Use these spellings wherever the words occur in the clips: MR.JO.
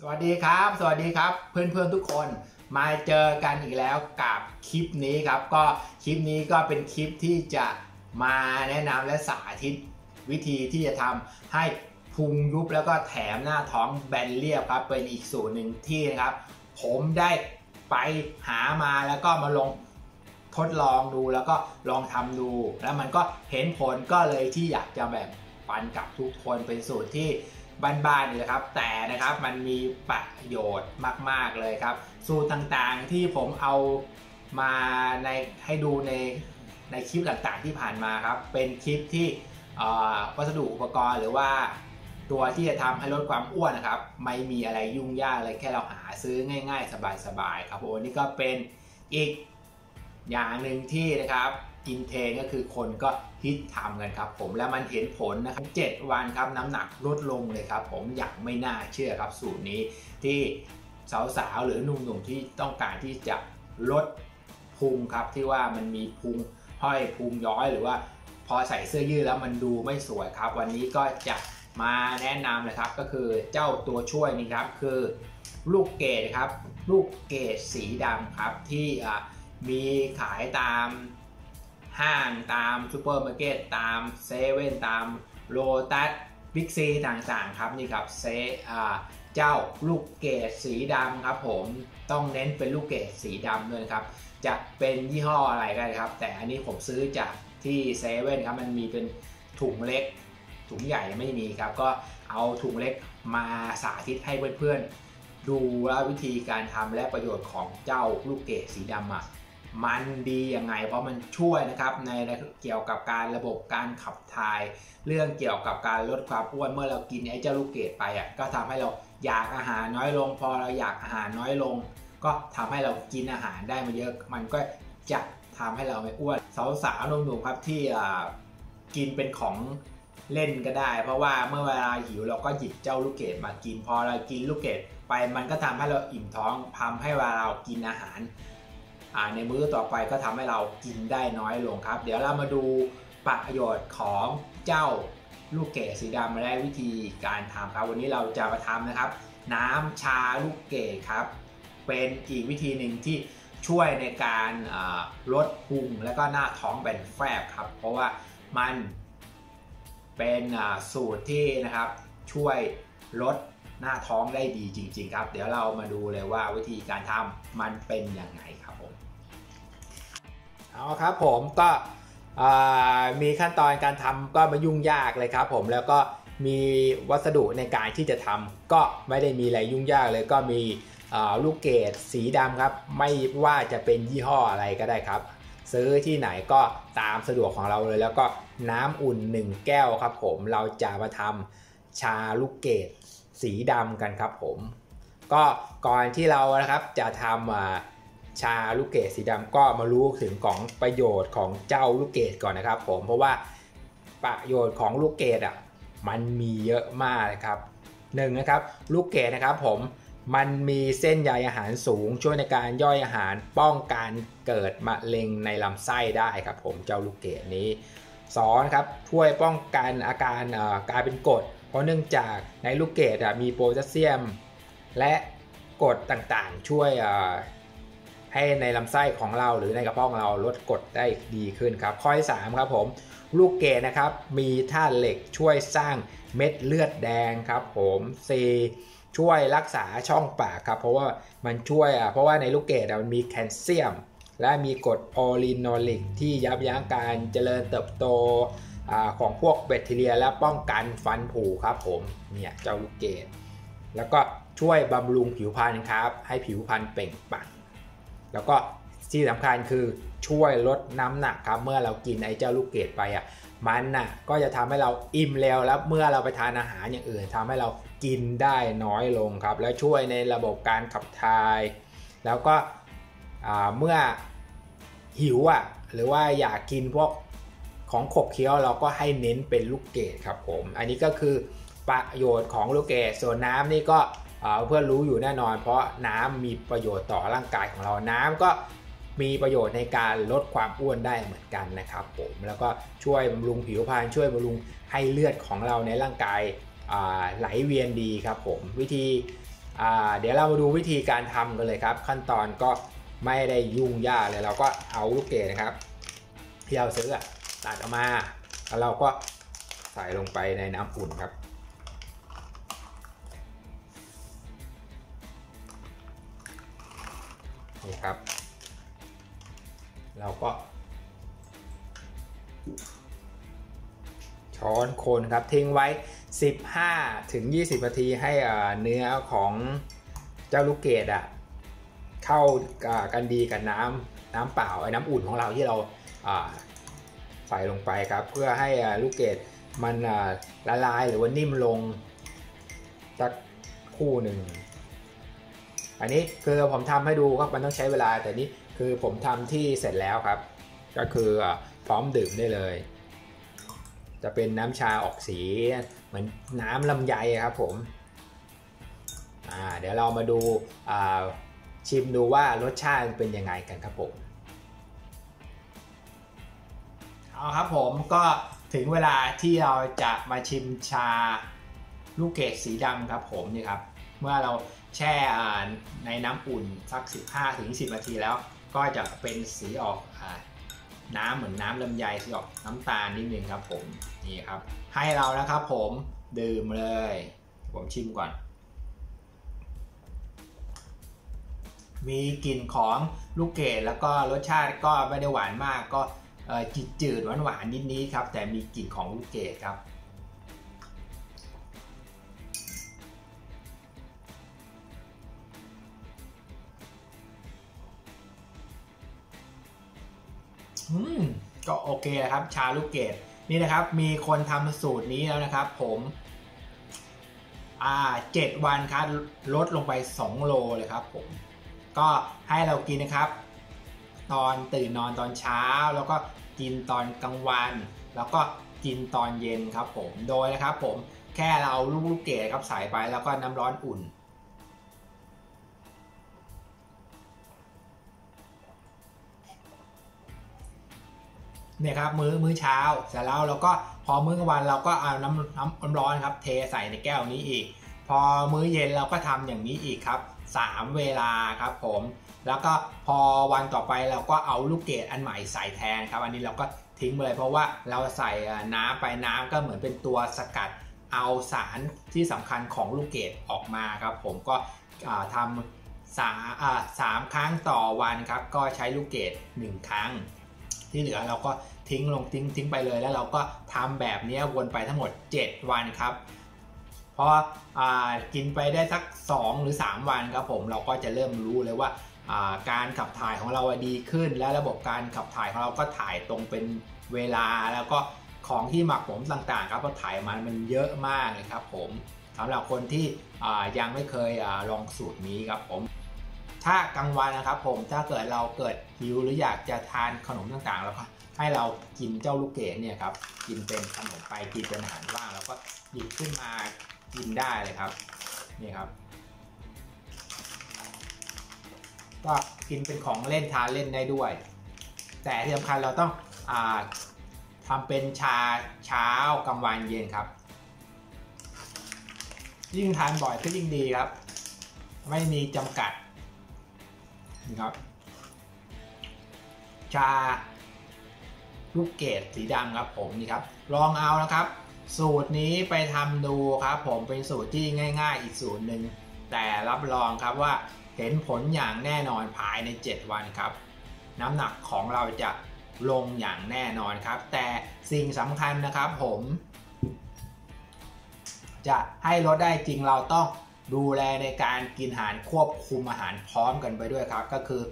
สวัสดีครับเพื่อนๆทุกคนมาเจอกันอีกแล้วกับคลิปนี้ครับก็คลิปนี้ก็เป็นคลิปที่จะมาแนะนำและสาธิตวิธีที่จะทำให้พุงยุบแล้วก็แถมหน้าท้องแบนเรียบครับเป็นอีกสูตรหนึ่งที่นะครับผมได้ไปหามาแล้วก็มาลองทดลองดูแล้วก็ลองทำดูแล้วมันก็เห็นผลก็เลยที่อยากจะแบ่งปันกับทุกคนเป็นสูตรที่บ้านๆนี่แหละครับแต่นะครับมันมีประโยชน์มากๆเลยครับสูตรต่างๆที่ผมเอามาในให้ดูในคลิปต่างๆที่ผ่านมาครับเป็นคลิปที่วัสดุอุปกรณ์หรือว่าตัวที่จะทำให้ลดความอ้วนนะครับไม่มีอะไรยุ่งยากเลยแค่เราหาซื้อง่ายๆสบายๆครับโอ้นี่ก็เป็นอีกอย่างหนึ่งที่นะครับกินเทนก็คือคนก็ฮิตทำกันครับผมแล้วมันเห็นผลนะครับ7วันครับน้ำหนักลดลงเลยครับผมอย่างไม่น่าเชื่อครับสูตรนี้ที่สาวๆหรือหนุ่มๆที่ต้องการที่จะลดพุงครับที่ว่ามันมีพุงห้อยพุงย้อยหรือว่าพอใส่เสื้อยืดแล้วมันดูไม่สวยครับวันนี้ก็จะมาแนะนำเลยครับก็คือเจ้าตัวช่วยนี้ครับคือลูกเกดครับลูกเกดสีดำครับที่มีขายตามห้างตามซูเปอร์มาร์เก็ตตามเซเว่นตามโลตัสบิ๊กซีต่างๆครับนี่ครับเจ้าลูกเกดสีดำครับผมต้องเน้นเป็นลูกเกดสีดำด้วยครับจะเป็นยี่ห้ออะไรก็ได้ครับแต่อันนี้ผมซื้อจากที่เซเว่นครับมันมีเป็นถุงเล็กถุงใหญ่ไม่มีครับก็เอาถุงเล็กมาสาธิตให้เพื่อนๆดูว่าวิธีการทำและประโยชน์ของเจ้าลูกเกดสีดำมันดียังไงเพราะมันช่วยนะครับในเกี่ยวกับการระบบการขับถ่ายเรื่องเกี่ยวกับการลดความอ้วนเมื่อเรากินไอ้เจ้าลูกเกดไปก็ทำให้เราอยากอาหารน้อยลงพอเราอยากอาหารน้อยลงก็ทำให้เรากินอาหารได้มาเยอะมันก็จะทำให้เราไม่อ้วนสาวๆหนุ่มๆครับที่กินเป็นของเล่นก็ได้เพราะว่าเมื่อเวลาหิวเราก็หยิบเจ้าลูกเกดมากินพอเรากินลูกเกดไปมันก็ทำให้เราอิ่มท้องทำให้เวลาเรากินอาหารในมื้อต่อไปก็ทำให้เรากินได้น้อยลงครับเดี๋ยวเรามาดูประโยชน์ของเจ้าลูกเกดสีดำมาได้วิธีการทำครับวันนี้เราจะมาทำนะครับน้ำชาลูกเกดครับเป็นอีกวิธีหนึ่งที่ช่วยในการลดพุงและก็หน้าท้องแบนแฟบครับเพราะว่ามันเป็นสูตรที่นะครับช่วยลดหน้าท้องได้ดีจริงๆครับเดี๋ยวเรามาดูเลยว่าวิธีการทำมันเป็นอย่างไรครับผมเอาครับผมก็มีขั้นตอนการทำก็ไม่ยุ่งยากเลยครับผมแล้วก็มีวัสดุในการที่จะทำก็ไม่ได้มีอะไรยุ่งยากเลยก็มีลูกเกดสีดำครับไม่ว่าจะเป็นยี่ห้ออะไรก็ได้ครับซื้อที่ไหนก็ตามสะดวกของเราเลยแล้วก็น้ำอุ่น1แก้วครับผมเราจะมาทำชาลูกเกดสีดำกันครับผมก็ก่อนที่เรานะครับจะทำชาลูกเกดสีดำก็มารู้ถึงของประโยชน์ของเจ้าลูกเกดก่อนนะครับผมเพราะว่าประโยชน์ของลูกเกดมันมีเยอะมากนะครับ1นะครับลูกเกดนะครับผมมันมีเส้นใยอาหารสูงช่วยในการย่อยอาหารป้องกันเกิดมะเร็งในลำไส้ได้ครับผมเจ้าลูกเกดนี้2ครับช่วยป้องกันอาการกลายเป็นกรดเพราะเนื่องจากในลูกเกดมีโพแทสเซียมและกรดต่างๆช่วยให้ในลำไส้ของเราหรือในกระเพาะของเราลดกรดได้ดีขึ้นครับข้อที่3ครับผมลูกเกดนะครับมีธาตุเหล็กช่วยสร้างเม็ดเลือดแดงครับผม4ช่วยรักษาช่องปากครับเพราะว่ามันช่วยเพราะว่าในลูกเกดมันมีแคลเซียมและมีกรดออริโนลิกที่ยับยั้งการเจริญเติบโตของพวกแบคทีเรียและป้องกันฟันผุครับผมเนี่ยเจ้าลูกเกดแล้วก็ช่วยบำรุงผิวพรรณครับให้ผิวพรรณเปล่งปลั่งแล้วก็ที่สำคัญคือช่วยลดน้ำหนักครับเมื่อเรากินไอ้เจ้าลูกเกดไปมันก็จะทำให้เราอิ่มเร็วแล้วเมื่อเราไปทานอาหารอย่างอื่นทำให้เรากินได้น้อยลงครับแล้วช่วยในระบบการขับถ่ายแล้วก็เมื่อหิวหรือว่าอยากกินพวกของขบเคี้ยวเราก็ให้เน้นเป็นลูกเกดครับผมอันนี้ก็คือประโยชน์ของลูกเกดส่วนน้ำนี่ก็เพื่อนรู้อยู่แน่นอนเพราะน้ำมีประโยชน์ต่อร่างกายของเราน้ำก็มีประโยชน์ในการลดความอ้วนได้เหมือนกันนะครับผมแล้วก็ช่วยบำรุงผิวพรรณช่วยบำรุงให้เลือดของเราในร่างกายไหลเวียนดีครับผมวิธี เดี๋ยวเรามาดูวิธีการทำกันเลยครับขั้นตอนก็ไม่ได้ยุ่งยากเลยเราก็เอาลูกเกดนะครับที่เราซื้อตัดออกมาแล้วเราก็ใส่ลงไปในน้ำอุ่นครับนี่ครับเราก็ช้อนคนครับทิ้งไว้ 15-20 นาทีให้เนื้อของเจ้าลูกเกดเข้ากันดีกับน้ำเปล่าไอ้น้ำอุ่นของเราที่เราใส่ลงไปครับเพื่อให้ลูกเกดมันละลายหรือว่านิ่มลงสักคู่หนึ่งอันนี้คือผมทำให้ดูครับมันต้องใช้เวลาแต่นี้คือผมทำที่เสร็จแล้วครับก็คือพร้อมดื่มได้เลยจะเป็นน้ำชาออกสีเหมือนน้ำลำไยครับผมเดี๋ยวเรามาดูชิมดูว่ารสชาติเป็นยังไงกันครับผมเอาครับผมก็ถึงเวลาที่เราจะมาชิมชาลูกเกดสีดำครับผมนี่ครับเมื่อเราแช่ในน้ำอุ่นสัก 15-20 นาทีแล้วก็จะเป็นสีออกน้ำเหมือนน้ำลำไยสีออกน้ำตาลนิดนึงครับผมนี่ครับให้เรานะครับผมดื่มเลยผมชิมก่อนมีกลิ่นของลูกเกดแล้วก็รสชาติก็ไม่ได้หวานมากก็จืดๆหวานๆนิดๆครับแต่มีกลิ่นของลูกเกดครับก็โอเคนะครับชาลูกเกดนี่นะครับมีคนทำสูตรนี้แล้วนะครับผม7 วันครับลดลงไป2 โลเลยครับผมก็ให้เรากินนะครับตอนตื่นนอนตอนเช้าแล้วก็กินตอนกลางวันแล้วก็กินตอนเย็นครับผมโดยนะครับผมแค่เราลูกเกดครับใส่ไปแล้วก็น้ำร้อนอุ่นเนี่ยครับมื้อเช้าเสร็จแล้วเราก็พอมื้อกลางวันเราก็เอาน้ำร้อนครับเทใส่ในแก้วนี้อีกพอมื้อเย็นเราก็ทำอย่างนี้อีกครับ3 เวลาครับผมแล้วก็พอวันต่อไปเราก็เอาลูกเกดอันใหม่ใส่แทนครับอันนี้เราก็ทิ้งไปเลยเพราะว่าเราใส่น้ำไปน้ำก็เหมือนเป็นตัวสกัดเอาสารที่สำคัญของลูกเกดออกมาครับผมก็ทำ3 ครั้งต่อวันครับก็ใช้ลูกเกด1 ครั้งที่เหลือเราก็ทิ้งไปเลยแล้วเราก็ทำแบบนี้วนไปทั้งหมด7 วันครับพอกินไปได้สัก2 หรือ 3 วันครับผมเราก็จะเริ่มรู้เลยว่าการขับถ่ายของเราดีขึ้นและระบบการขับถ่ายของเราก็ถ่ายตรงเป็นเวลาแล้วก็ของที่หมักหมมต่างๆครับก็ถ่ายมันเยอะมากเลยครับผมสำหรับคนที่ยังไม่เคยลองสูตรนี้ครับผมถ้ากลางวันนะครับผมถ้าเกิดเราเกิดหิวหรืออยากจะทานขนมต่างๆแล้วก็ให้เรากินเจ้าลูกเกดเนี่ยครับกินเป็นขนมไปกินเป็นอาหารว่างแล้วก็หยิบขึ้นมากินได้เลยครับนี่ครับก็กินเป็นของเล่นทานเล่นได้ด้วยแต่ที่สำคัญเราต้องทำเป็นชาเช้ากลางวันเย็นครับยิ่งทานบ่อยก็ยิ่งดีครับไม่มีจำกัดนะครับชาลูกเกดสีดำครับผมนี่ครับลองเอานะครับสูตรนี้ไปทำดูครับผมเป็นสูตรที่ง่ายๆอีกสูตรหนึ่งแต่รับรองครับว่าเห็นผลอย่างแน่นอนภายใน7 วันครับน้ำหนักของเราจะลงอย่างแน่นอนครับแต่สิ่งสำคัญนะครับผมจะให้ลดได้จริงเราต้องดูแลในการกินอาหารควบคุมอาหารพร้อมกันไปด้วยครับก็คือ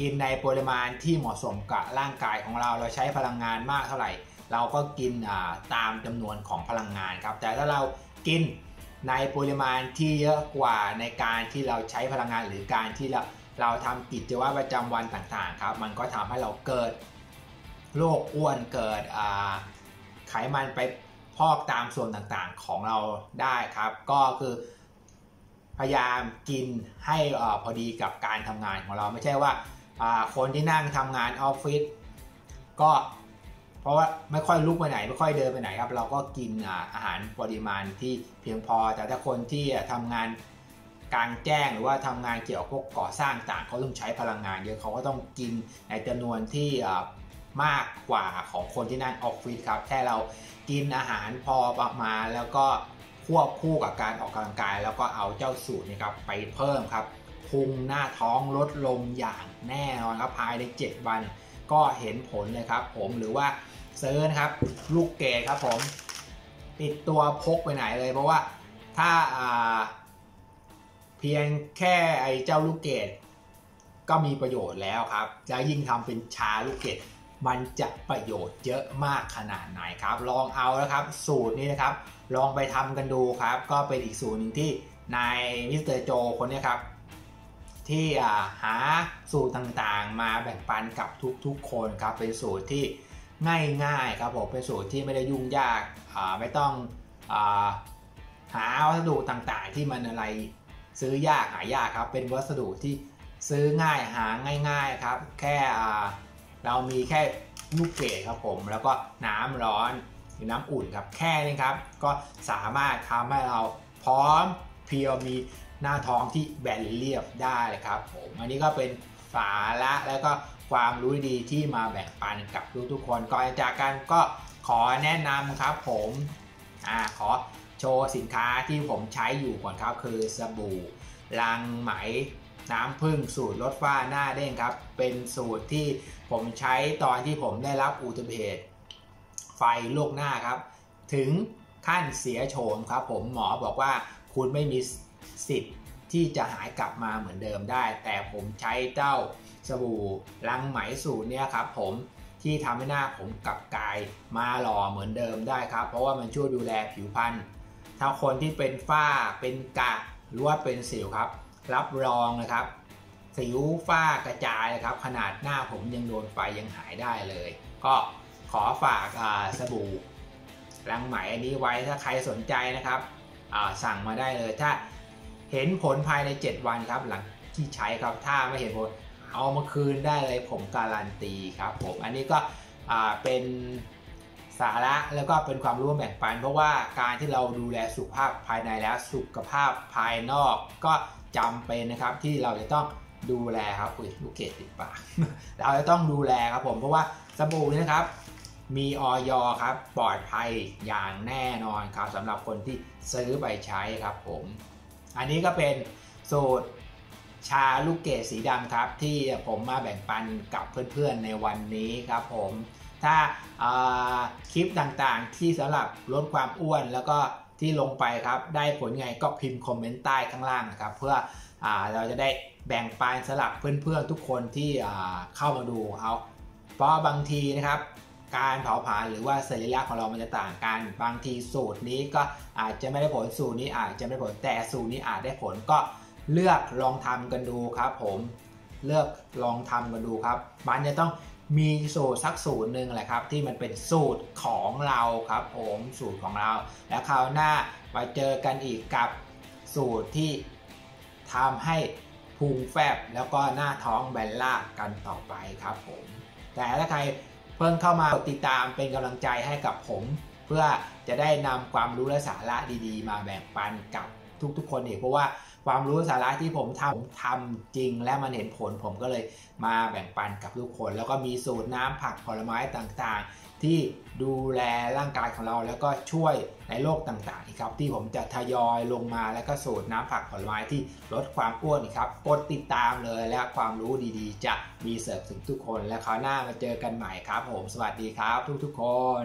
กินในปริมาณที่เหมาะสมกับร่างกายของเราเราใช้พลังงานมากเท่าไหร่เราก็กินตามจำนวนของพลังงานครับแต่ถ้าเรากินในปริมาณที่เยอะกว่าในการที่เราใช้พลังงานหรือการที่เราทำกิจวัตรประจำวันต่างๆครับมันก็ทำให้เราเกิดโรคอ้วนเกิดไขมันไปพอกตามส่วนต่างๆของเราได้ครับก็คือพยายามกินให้พอดีกับการทำงานของเราไม่ใช่ว่าคนที่นั่งทำงานออฟฟิศก็เพราะว่าไม่ค่อยลุกไปไหนไม่ค่อยเดินไปไหนครับเราก็กินอาหารปริมาณที่เพียงพอแต่ถ้าคนที่ทำงาน กลางแจ้งหรือว่าทำงานเกี่ยวกับพวกก่อสร้างต่างเขาต้องใช้พลังงานเยอะเขาก็ต้องกินในจำนวนที่มากกว่าของคนที่นั่งออฟฟิศครับแค่เรากินอาหารพอประมาณแล้วก็ควบคู่กับการออกกำลังกายแล้วก็เอาเจ้าสูตรนี่ครับไปเพิ่มครับพุงหน้าท้องลดลงอย่างแน่นอนครับภายใน7วันก็เห็นผลเลยครับผมหรือว่าเซิร์ชครับลูกเกดครับผมติดตัวพกไปไหนเลยเพราะว่าถ้าเพียงแค่ไอ้เจ้าลูกเกดก็มีประโยชน์แล้วครับจะยิ่งทำเป็นชาลูกเกดมันจะประโยชน์เยอะมากขนาดไหนครับลองเอาแล้วครับสูตรนี้นะครับลองไปทำกันดูครับก็เป็นอีกสูตรหนึ่งที่นายมิสเตอร์โจคนนี้ครับที่หาสูตรต่างๆมาแบ่งปันกับทุกๆคนครับเป็นสูตรที่ง่ายๆครับผมเป็นสูตรที่ไม่ได้ยุ่งยากไม่ต้องหาวัสดุต่างๆที่มันอะไรซื้อยากหายากครับเป็นวัสดุที่ซื้อง่ายหาง่ายๆครับแค่เรามีแค่ลูกเกดครับผมแล้วก็น้ำร้อนหรือน้ำอุ่นครับแค่นี้ครับก็สามารถทำให้เราพร้อมเพียวมีหน้าท้องที่แบนเรียบได้เลยครับผมอันนี้ก็เป็นสาระแล้วก็ความรู้ดีที่มาแบ่งปันกับทุกคนก่อนจากกันก็ขอแนะนำครับผมขอโชว์สินค้าที่ผมใช้อยู่ก่อนครับคือสบู่ลังไหมน้ำผึ้งสูตรลดฝ้าหน้าเด้งครับเป็นสูตรที่ผมใช้ตอนที่ผมได้รับอุบัติเหตุไฟลวกหน้าครับถึงขั้นเสียโฉมครับผมหมอบอกว่าคุณไม่มีสิทธิ์ที่จะหายกลับมาเหมือนเดิมได้แต่ผมใช้เจ้าสบู่ลังไหมสูตรเนี่ยครับผมที่ทำให้หน้าผมกลับกลายมาหล่อเหมือนเดิมได้ครับเพราะว่ามันช่วยดูแลผิวพรรณถ้าคนที่เป็นฝ้าเป็นกระหรือว่าเป็นสิวครับรับรองนะครับสิวฝ้ากระจายครับขนาดหน้าผมยังโดนไฟยังหายได้เลยก็ขอฝากสบู่ลังไหมอันนี้ไว้ถ้าใครสนใจนะครับสั่งมาได้เลยถ้าเห็นผลภายใน7วันครับหลังที่ใช้ครับถ้าไม่เห็นผลเอามาคืนได้เลยผมการันตีครับผมอันนี้ก็เป็นสาระแล้วก็เป็นความรู้แบ่งปันเพราะว่าการที่เราดูแลสุขภาพภายในและสุขภาพภายนอกก็จำเป็นนะครับที่เราจะต้องดูแลครับลูกเกดติดปากเราจะต้องดูแลครับผมเพราะว่าสบู่นี่นะครับมีออยครับปลอดภัยอย่างแน่นอนครับสำหรับคนที่ซื้อไปใช้ครับผมอันนี้ก็เป็นสูตรชาลูกเกดสีดำครับที่ผมมาแบ่งปันกับเพื่อนๆในวันนี้ครับผมถ้าคลิปต่างๆที่สำหรับลดความอ้วนแล้วก็ที่ลงไปครับได้ผลไงก็พิมพ์คอมเมนต์ใต้ข้างล่างนะครับเพื่อเราจะได้แบ่งปันสำหรับเพื่อนๆทุกคนที่เข้ามาดูเอาเพราะบางทีนะครับการเผาผลาญหรือว่าสรีระของเรามันจะต่างกันบางทีสูตรนี้ก็อาจจะไม่ได้ผลสูตรนี้อาจจะไม่ได้ผลแต่สูตรนี้อาจได้ผลก็เลือกลองทำกันดูครับผมเลือกลองทำกันดูครับมันจะต้องมีสูตรสักสูตรหนึ่งแหละครับที่มันเป็นสูตรของเราครับผมสูตรของเราและคราวหน้ามาเจอกันอีกกับสูตรที่ทำให้พุงแฟบแล้วก็หน้าท้องแบนราบกันต่อไปครับผมแต่ถ้าใครเพิ่งเข้ามากดติดตามเป็นกำลังใจให้กับผมเพื่อจะได้นำความรู้และสาระดีๆมาแบ่งปันกับทุกๆคนเองเพราะว่าความรู้สาระที่ผมทำจริงและมันเห็นผลผมก็เลยมาแบ่งปันกับทุกคนแล้วก็มีสูตรน้ำผักผลไม้ต่างๆที่ดูแลร่างกายของเราแล้วก็ช่วยในโรคต่างๆครับที่ผมจะทยอยลงมาแล้วก็สูตรน้ำผักผลไม้ที่ลดความอ้วนครับกดติดตามเลยและความรู้ดีๆจะมีเสิร์ฟถึงทุกคนและคราวหน้ามาเจอกันใหม่ครับผมสวัสดีครับทุกๆคน